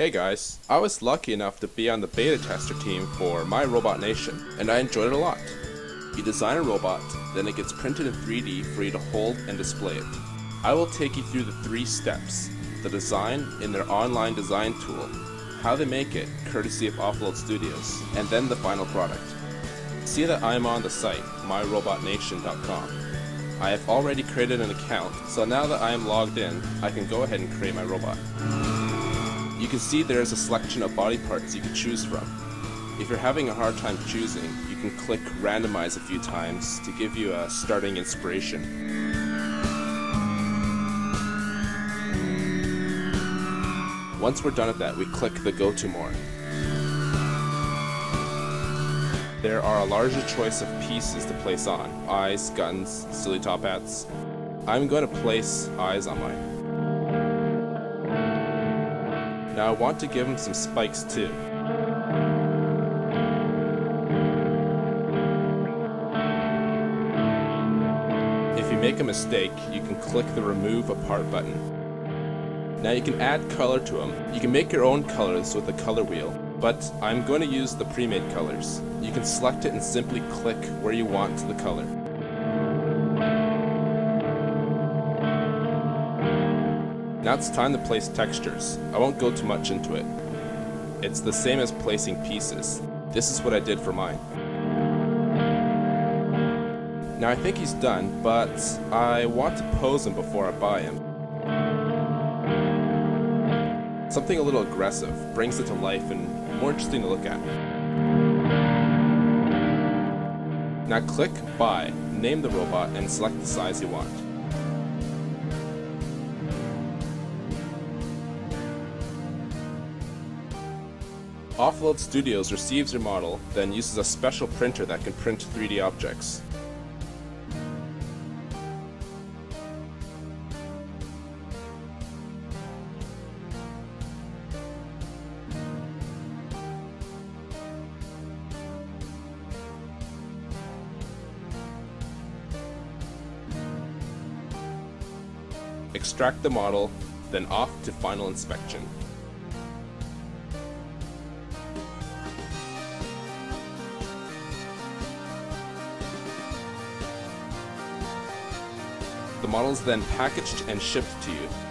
Hey guys, I was lucky enough to be on the beta tester team for My Robot Nation, and I enjoyed it a lot. You design a robot, then it gets printed in 3D for you to hold and display it. I will take you through the 3 steps, the design in their online design tool, how they make it, courtesy of Offload Studios, and then the final product. See that I am on the site, MyRobotNation.com. I have already created an account, so now that I am logged in, I can go ahead and create my robot. You can see there is a selection of body parts you can choose from. If you're having a hard time choosing, you can click randomize a few times to give you a starting inspiration. Once we're done with that, we click the Go to More. There are a larger choice of pieces to place on. Eyes, guns, silly top hats. I'm going to place eyes on mine. Now I want to give him some spikes too. If you make a mistake, you can click the Remove a Part button. Now you can add color to them. You can make your own colors with the color wheel, but I'm going to use the pre-made colors. You can select it and simply click where you want the color. Now it's time to place textures. I won't go too much into it. It's the same as placing pieces. This is what I did for mine. Now I think he's done, but I want to pose him before I buy him. Something a little aggressive, brings it to life and more interesting to look at. Now click Buy, name the robot, and select the size you want. Offload Studios receives your model, then uses a special printer that can print 3D objects. Extract the model, then off to final inspection. The model is then packaged and shipped to you.